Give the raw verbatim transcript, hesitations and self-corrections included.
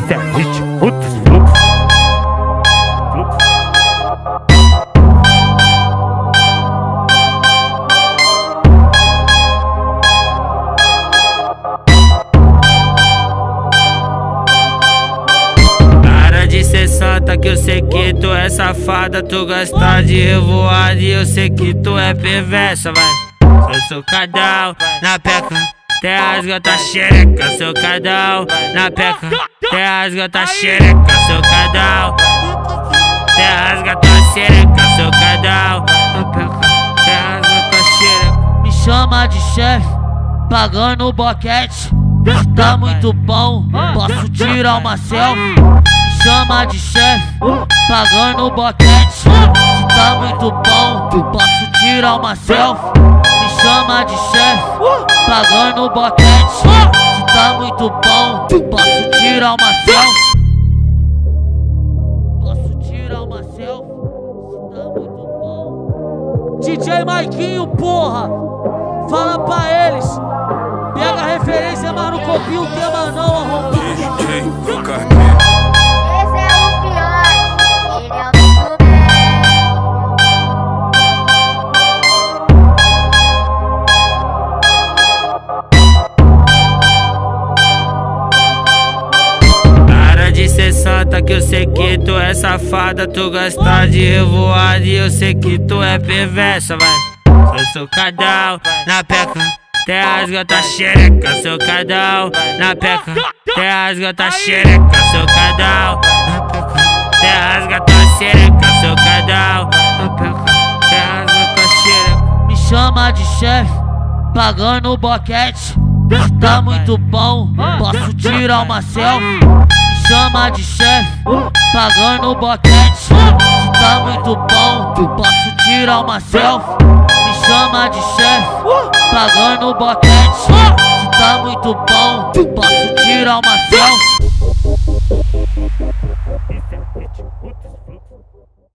Isso é hit, outros fluxos. Para de ser santa que eu sei que tu é safada. Tu gosta de revoar e eu sei que tu é perversa, vai. Eu sou cadal na peca. Até rasga tua xereca, seu cadal na peca. Até rasga tua xereca, seu cadal. Até rasga tua xereca, seu cadal na peca. Até rasga tua xereca. Me chama de chefe, pagando o boquete. Tá muito bom, posso tirar uma selfie. Me chama de chefe, pagando o boquete. Tá muito bom, posso tirar uma selfie. Me chama de chefe, pagando o boquete. Se tá muito bom, posso tirar uma selfie. Posso tirar uma selfie, se tá muito bom. D J Maykinho, porra, fala pra eles. Pega a referência, mas não copia o tema não, arrombado. D J, santa que eu sei que tu é safada, tu gosta de revoar e eu sei que tu é perversa, vai. Eu sou cadal na peca, até rasga tua xereca, seu cadal na peca, até rasga tua xereca, seu cadal na peca, até rasga tua xereca, seu cadal na peca, até rasga tua xereca. Me chama de chefe, pagando o boquete. Tá muito bom, posso tirar uma selfie. Me chama de chefe, pagando o boquete. Se tá muito bom, posso tirar uma selfie. Me chama de chefe, pagando o boquete. Se tá muito bom, posso tirar uma selfie.